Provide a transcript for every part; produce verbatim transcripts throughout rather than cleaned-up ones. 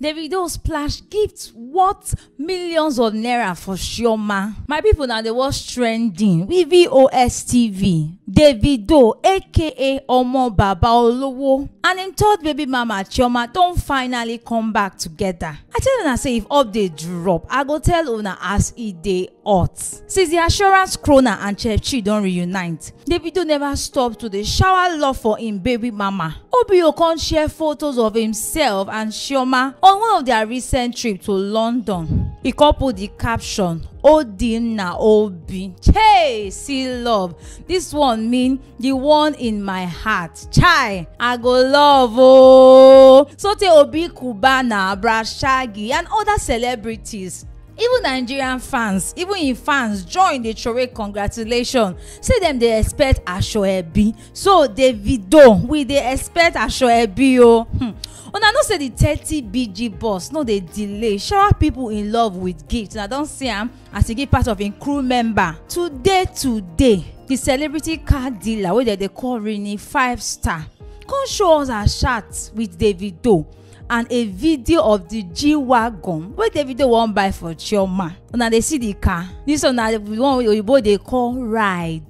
Davido splash gifts worth millions of naira for Chioma. My people, now they was trending with V O S T V. Davido, aka Omo Baba Olowo, and him third baby mama Chioma don finally come back together. I tell una say if update drop, I go tell una as e dey hot. Since the Assurance Krona and Chechi don reunite, Davido never stop to dey shower love for him baby mama. Obi Okon share photos of himself and Chioma on one of their recent trip to London. He coupled the caption, Odinna Obi. Hey, see love. This one mean the one in my heart. Chai, I go love oh. Sote Obi Kubana, Brashagi, and other celebrities. Even Nigerian fans, even in fans, join the chorale congratulations. Say them they expect Ashoebi. So Davido, we they expect Ashoebi oh. Hmm. Una I no say the thirty B G boss, no they delay. Shower people in love with gifts. And I don't see him as he give part of a crew member. Today, today, the celebrity car dealer, where they call Rini Five Star, come show us a shot with Davido and a video of the G-Wagon, where Davido won't buy for Chioma. Now they see the car. This one now the one Oyibo they call ride.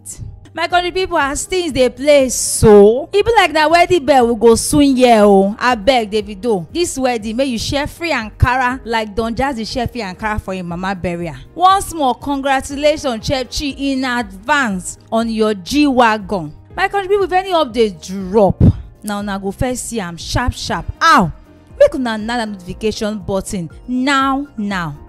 My country people, as things they play so, even like that wedding bell will go soon, yeah. Oh, I beg Davido, this wedding may you share free Ankara like Don Jazzy share free Ankara for your mama burial. Once more, congratulations, Chepchi, in advance on your G-Wagon. My country people, if any update drop, now now go first see I'm sharp sharp. Ow! Make una na notification button now now.